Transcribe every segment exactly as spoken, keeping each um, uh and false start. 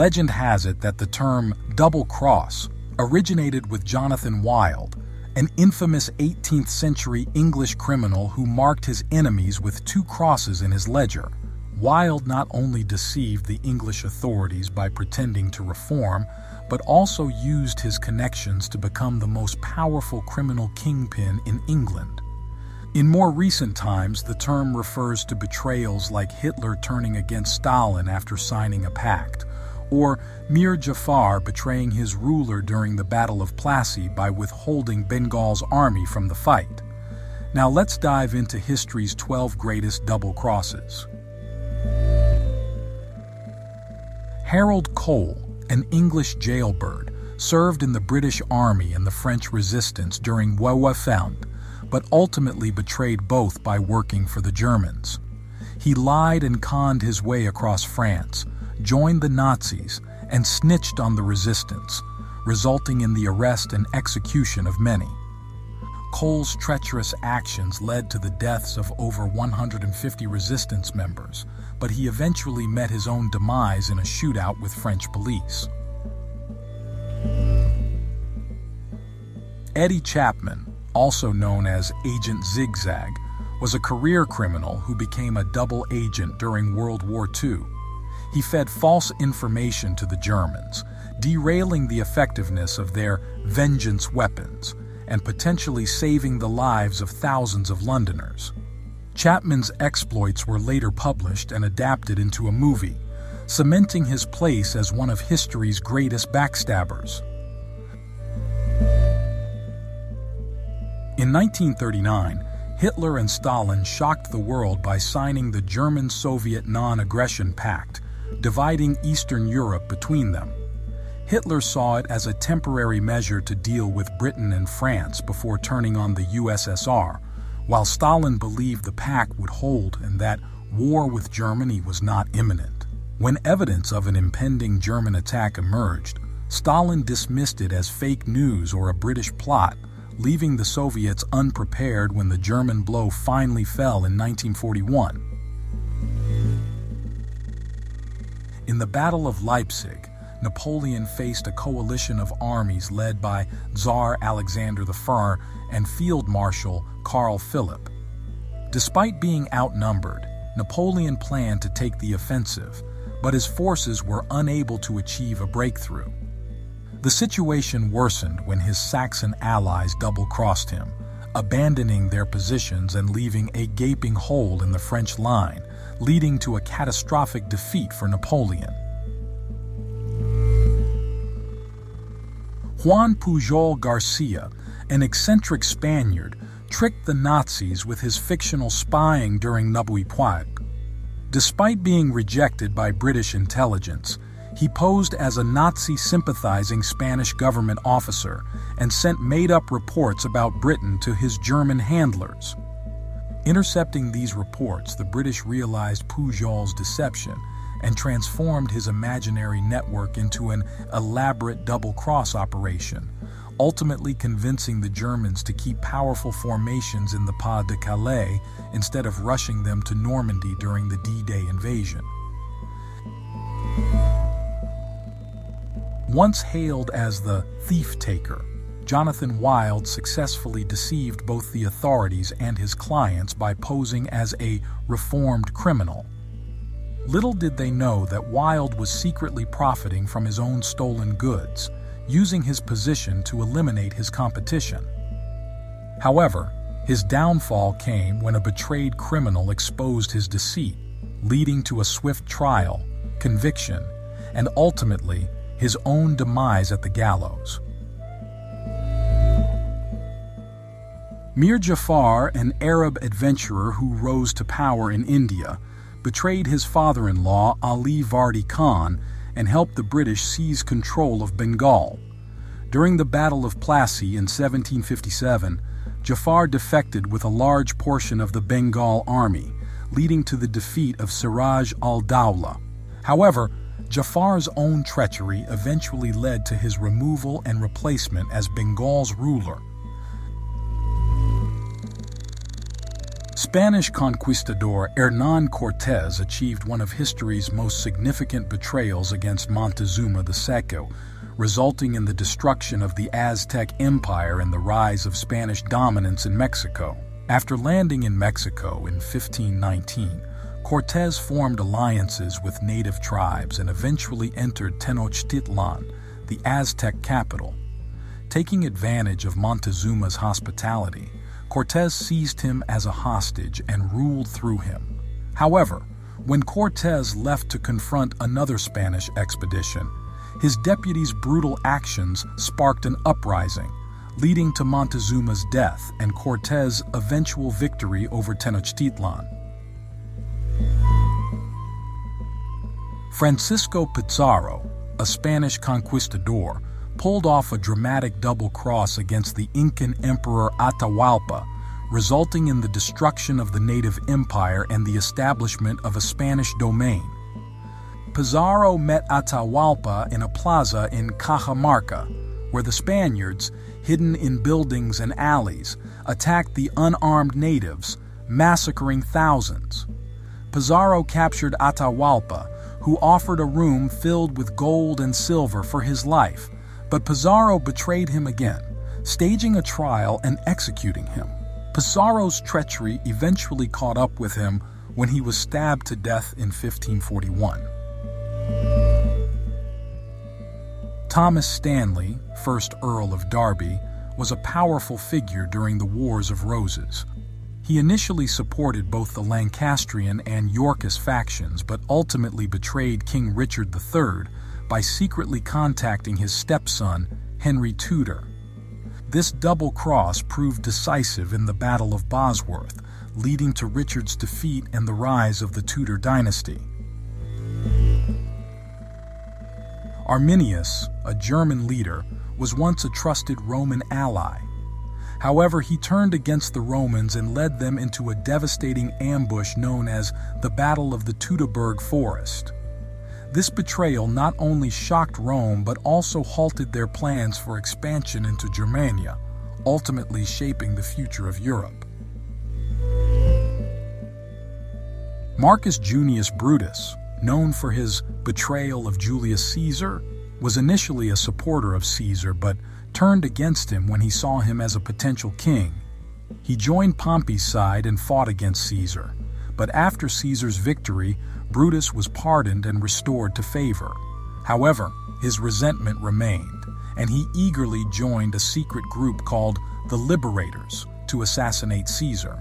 Legend has it that the term double cross originated with Jonathan Wilde, an infamous eighteenth century English criminal who marked his enemies with two crosses in his ledger. Wilde not only deceived the English authorities by pretending to reform, but also used his connections to become the most powerful criminal kingpin in England. In more recent times, the term refers to betrayals like Hitler turning against Stalin after signing a pact, or Mir Jafar betraying his ruler during the Battle of Plassey by withholding Bengal's army from the fight. Now let's dive into history's twelve greatest double crosses. Harold Cole, an English jailbird, served in the British Army and the French Resistance during Wawa Found, but ultimately betrayed both by working for the Germans. He lied and conned his way across France, joined the Nazis, and snitched on the resistance, resulting in the arrest and execution of many. Cole's treacherous actions led to the deaths of over one hundred fifty resistance members, but he eventually met his own demise in a shootout with French police. Eddie Chapman, also known as Agent Zigzag, was a career criminal who became a double agent during World War Two. He fed false information to the Germans, derailing the effectiveness of their vengeance weapons and potentially saving the lives of thousands of Londoners. Chapman's exploits were later published and adapted into a movie, cementing his place as one of history's greatest backstabbers. In nineteen thirty-nine, Hitler and Stalin shocked the world by signing the German-Soviet Non-Aggression Pact, dividing Eastern Europe between them. Hitler saw it as a temporary measure to deal with Britain and France before turning on the U S S R, while Stalin believed the pact would hold and that war with Germany was not imminent. When evidence of an impending German attack emerged, Stalin dismissed it as fake news or a British plot, leaving the Soviets unprepared when the German blow finally fell in nineteen forty-one. In the Battle of Leipzig, Napoleon faced a coalition of armies led by Tsar Alexander the First and Field Marshal Karl Philipp. Despite being outnumbered, Napoleon planned to take the offensive, but his forces were unable to achieve a breakthrough. The situation worsened when his Saxon allies double-crossed him, abandoning their positions and leaving a gaping hole in the French line, leading to a catastrophic defeat for Napoleon. Juan Pujol Garcia, an eccentric Spaniard, tricked the Nazis with his fictional spying during Nubui Puig. Despite being rejected by British intelligence, he posed as a Nazi-sympathizing Spanish government officer and sent made-up reports about Britain to his German handlers. Intercepting these reports, the British realized Pujol's deception and transformed his imaginary network into an elaborate double-cross operation, ultimately convincing the Germans to keep powerful formations in the Pas-de-Calais instead of rushing them to Normandy during the D Day invasion. Once hailed as the thief-taker, Jonathan Wilde successfully deceived both the authorities and his clients by posing as a reformed criminal. Little did they know that Wilde was secretly profiting from his own stolen goods, using his position to eliminate his competition. However, his downfall came when a betrayed criminal exposed his deceit, leading to a swift trial, conviction, and ultimately, his own demise at the gallows. Mir Jafar, an Arab adventurer who rose to power in India, betrayed his father-in-law Ali Vardi Khan and helped the British seize control of Bengal. During the Battle of Plassey in seventeen fifty-seven, Jafar defected with a large portion of the Bengal army, leading to the defeat of Siraj al-Daulah. However, Jafar's own treachery eventually led to his removal and replacement as Bengal's ruler. Spanish conquistador Hernán Cortés achieved one of history's most significant betrayals against Montezuma the Second, resulting in the destruction of the Aztec Empire and the rise of Spanish dominance in Mexico. After landing in Mexico in fifteen nineteen, Cortés formed alliances with native tribes and eventually entered Tenochtitlan, the Aztec capital. Taking advantage of Montezuma's hospitality, Cortés seized him as a hostage and ruled through him. However, when Cortés left to confront another Spanish expedition, his deputy's brutal actions sparked an uprising, leading to Montezuma's death and Cortés' eventual victory over Tenochtitlan. Francisco Pizarro, a Spanish conquistador, pulled off a dramatic double cross against the Incan Emperor Atahualpa, resulting in the destruction of the native empire and the establishment of a Spanish domain. Pizarro met Atahualpa in a plaza in Cajamarca, where the Spaniards, hidden in buildings and alleys, attacked the unarmed natives, massacring thousands. Pizarro captured Atahualpa, who offered a room filled with gold and silver for his life, but Pizarro betrayed him again, staging a trial and executing him. Pizarro's treachery eventually caught up with him when he was stabbed to death in fifteen forty-one. Thomas Stanley, first Earl of Derby, was a powerful figure during the Wars of Roses. He initially supported both the Lancastrian and Yorkist factions, but ultimately betrayed King Richard the Third by secretly contacting his stepson, Henry Tudor. This double cross proved decisive in the Battle of Bosworth, leading to Richard's defeat and the rise of the Tudor dynasty. Arminius, a German leader, was once a trusted Roman ally. However, he turned against the Romans and led them into a devastating ambush known as the Battle of the Teutoburg Forest. This betrayal not only shocked Rome but also halted their plans for expansion into Germania, ultimately shaping the future of Europe. Marcus Junius Brutus, known for his betrayal of Julius Caesar, was initially a supporter of Caesar but turned against him when he saw him as a potential king. He joined Pompey's side and fought against Caesar, but after Caesar's victory, Brutus was pardoned and restored to favor. However, his resentment remained, and he eagerly joined a secret group called the Liberators to assassinate Caesar.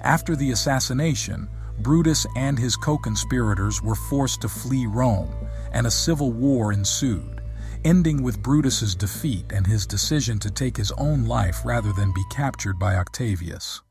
After the assassination, Brutus and his co-conspirators were forced to flee Rome, and a civil war ensued, ending with Brutus's defeat and his decision to take his own life rather than be captured by Octavius.